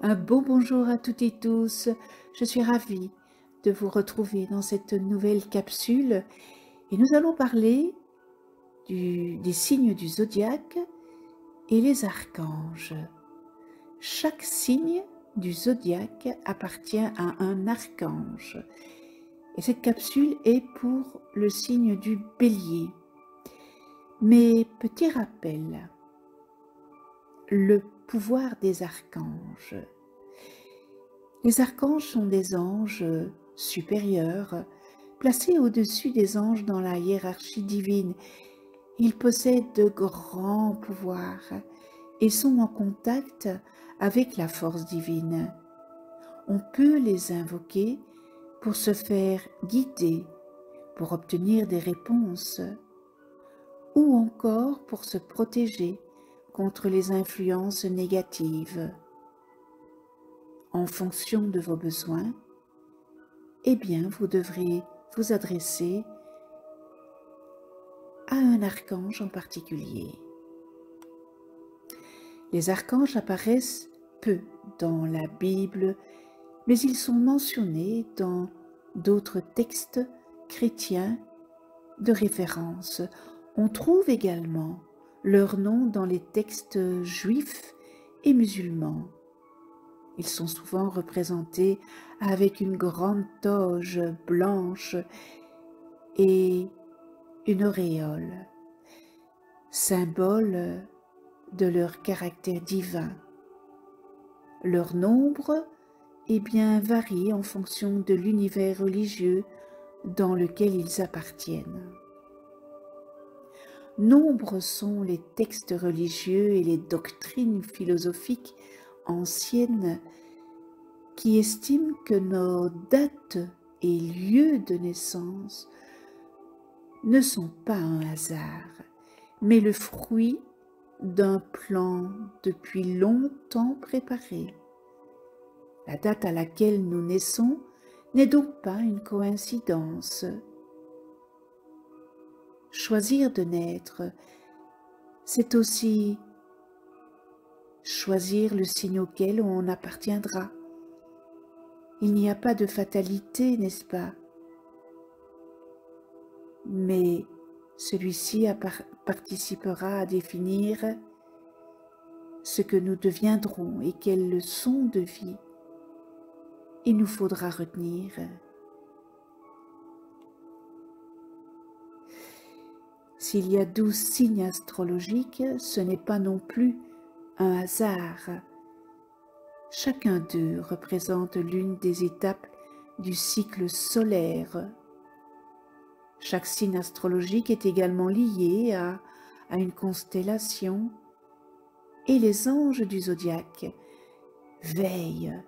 Un beau bonjour à toutes et tous, je suis ravie de vous retrouver dans cette nouvelle capsule et nous allons parler des signes du zodiaque et les archanges. Chaque signe du zodiaque appartient à un archange et cette capsule est pour le signe du bélier. Mais petit rappel, le pouvoir des archanges. Les archanges sont des anges supérieurs, placés au-dessus des anges dans la hiérarchie divine. Ils possèdent de grands pouvoirs et sont en contact avec la force divine. On peut les invoquer pour se faire guider, pour obtenir des réponses, ou encore pour se protéger contre les influences négatives. En fonction de vos besoins, eh bien, vous devrez vous adresser à un archange en particulier. Les archanges apparaissent peu dans la Bible, mais ils sont mentionnés dans d'autres textes chrétiens de référence. On trouve également leurs noms dans les textes juifs et musulmans. Ils sont souvent représentés avec une grande toge blanche et une auréole, symbole de leur caractère divin. Leur nombre, eh bien, varie en fonction de l'univers religieux dans lequel ils appartiennent. Nombreux sont les textes religieux et les doctrines philosophiques anciennes qui estiment que nos dates et lieux de naissance ne sont pas un hasard, mais le fruit d'un plan depuis longtemps préparé. La date à laquelle nous naissons n'est donc pas une coïncidence. Choisir de naître, c'est aussi choisir le signe auquel on appartiendra. Il n'y a pas de fatalité, n'est-ce pas? Mais celui-ci participera à définir ce que nous deviendrons et quelles leçons de vie il nous faudra retenir. S'il y a 12 signes astrologiques, ce n'est pas non plus un hasard. Chacun d'eux représente l'une des étapes du cycle solaire. Chaque signe astrologique est également lié à une constellation et les anges du zodiaque veillent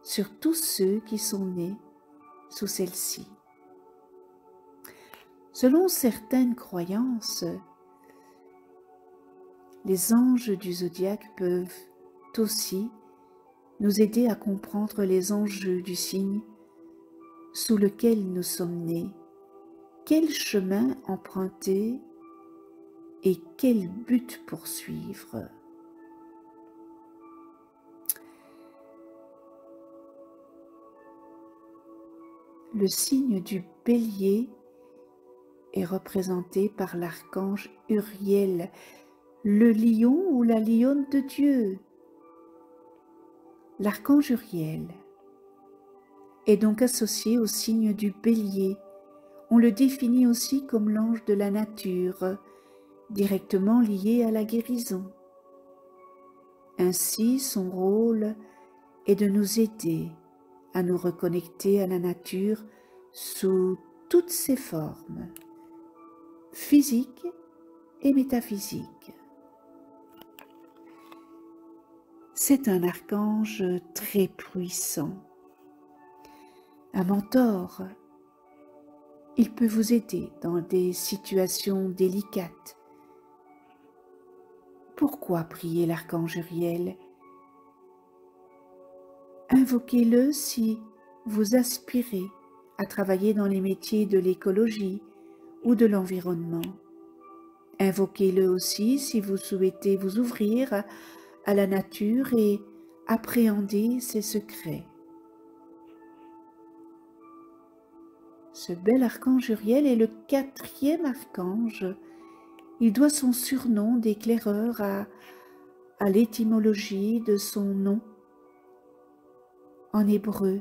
sur tous ceux qui sont nés sous celle-ci. Selon certaines croyances, les anges du zodiaque peuvent aussi nous aider à comprendre les enjeux du signe sous lequel nous sommes nés, quel chemin emprunter et quel but poursuivre. Le signe du bélier est représenté par l'archange Uriel, le lion ou la lionne de Dieu. L'archange Uriel est donc associé au signe du bélier. On le définit aussi comme l'ange de la nature, directement lié à la guérison. Ainsi, son rôle est de nous aider à nous reconnecter à la nature sous toutes ses formes, physique et métaphysique. C'est un archange très puissant, un mentor. Il peut vous aider dans des situations délicates. Pourquoi prier l'archange Uriel? Invoquez-le si vous aspirez à travailler dans les métiers de l'écologie ou de l'environnement. Invoquez-le aussi si vous souhaitez vous ouvrir à la nature et appréhender ses secrets. Ce bel archange Uriel est le quatrième archange. Il doit son surnom d'éclaireur à l'étymologie de son nom. En hébreu,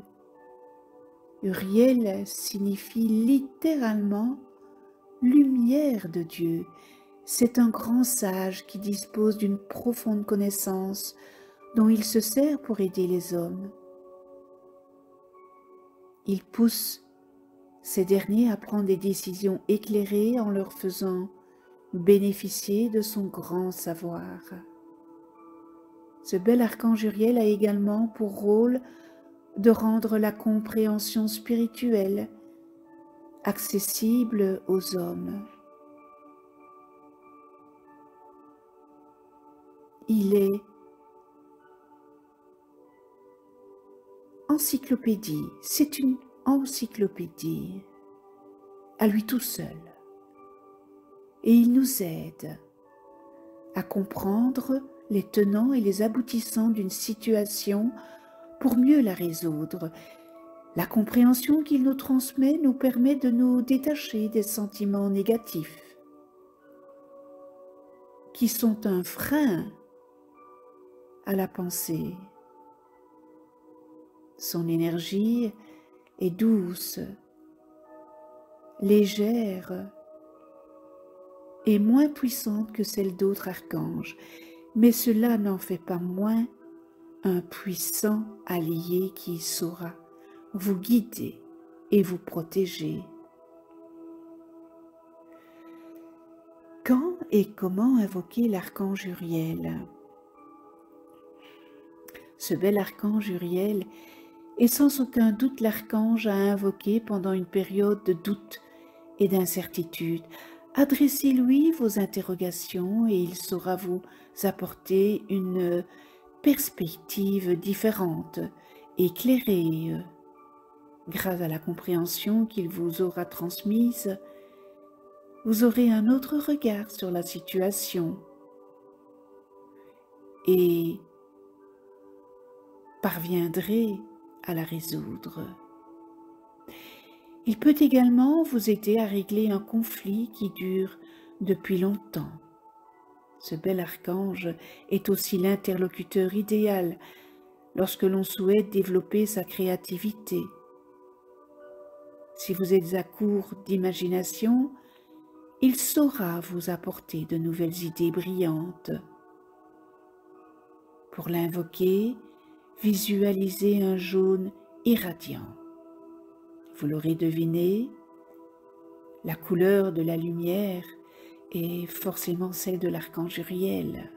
Uriel signifie littéralement « lumière de Dieu ». C'est un grand sage qui dispose d'une profonde connaissance dont il se sert pour aider les hommes. Il pousse ces derniers à prendre des décisions éclairées en leur faisant bénéficier de son grand savoir. Ce bel archange Uriel a également pour rôle de rendre la compréhension spirituelle accessible aux hommes. Il est encyclopédie, c'est une encyclopédie à lui tout seul. Et il nous aide à comprendre les tenants et les aboutissants d'une situation pour mieux la résoudre. La compréhension qu'il nous transmet nous permet de nous détacher des sentiments négatifs qui sont un frein à la pensée. Son énergie est douce, légère et moins puissante que celle d'autres archanges, mais cela n'en fait pas moins un puissant allié qui saura vous guider et vous protéger. Quand et comment invoquer l'archange Uriel ? Ce bel archange Uriel est sans aucun doute l'archange à invoquer pendant une période de doute et d'incertitude. Adressez-lui vos interrogations et il saura vous apporter une perspective différente, éclairée, grâce à la compréhension qu'il vous aura transmise. Vous aurez un autre regard sur la situation et parviendrez à la résoudre. Il peut également vous aider à régler un conflit qui dure depuis longtemps. Ce bel archange est aussi l'interlocuteur idéal lorsque l'on souhaite développer sa créativité. Si vous êtes à court d'imagination, il saura vous apporter de nouvelles idées brillantes. Pour l'invoquer, visualisez un jaune irradiant. Vous l'aurez deviné, la couleur de la lumière est forcément celle de l'archange Uriel.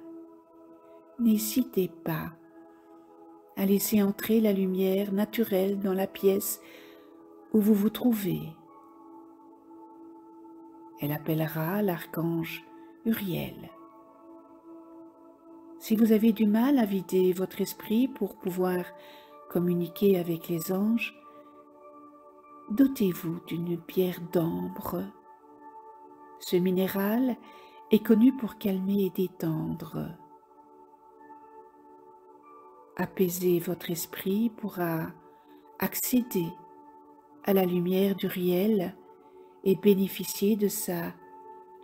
N'hésitez pas à laisser entrer la lumière naturelle dans la pièce où vous vous trouvez. Elle appellera l'archange Uriel. Si vous avez du mal à vider votre esprit pour pouvoir communiquer avec les anges, dotez-vous d'une pierre d'ambre. Ce minéral est connu pour calmer et détendre. Apaiser votre esprit pourra accéder à la lumière d'Uriel et bénéficier de sa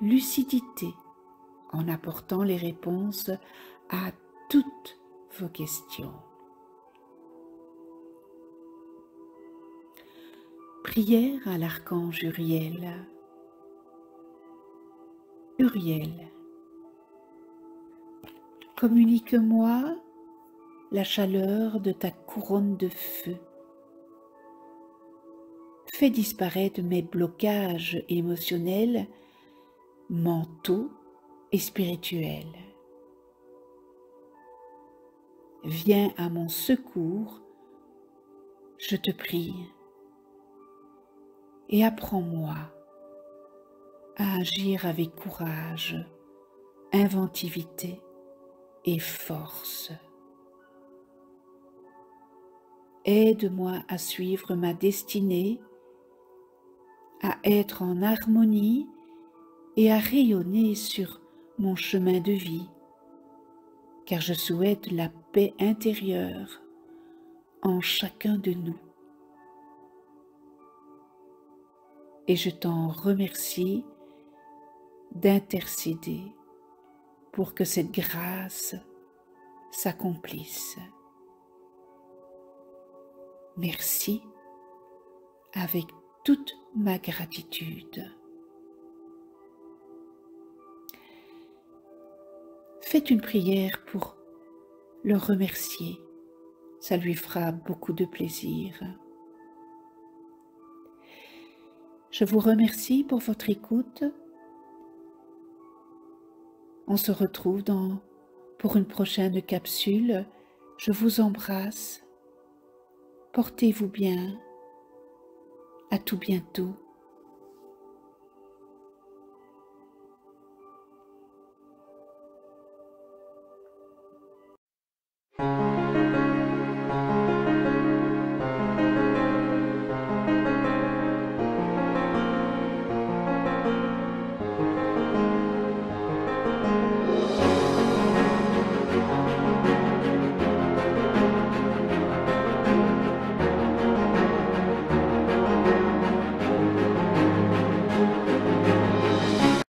lucidité en apportant les réponses à toutes vos questions. Prière à l'archange Uriel. Uriel, communique-moi la chaleur de ta couronne de feu. Fais disparaître mes blocages émotionnels, mentaux et spirituels. Viens à mon secours, je te prie, et apprends-moi à agir avec courage, inventivité et force. Aide-moi à suivre ma destinée, à être en harmonie et à rayonner sur mon chemin de vie. car je souhaite la paix intérieure en chacun de nous. Et je t'en remercie d'intercéder pour que cette grâce s'accomplisse. Merci avec toute ma gratitude. Faites une prière pour le remercier, ça lui fera beaucoup de plaisir. Je vous remercie pour votre écoute. On se retrouve pour une prochaine capsule. Je vous embrasse. Portez-vous bien. À tout bientôt.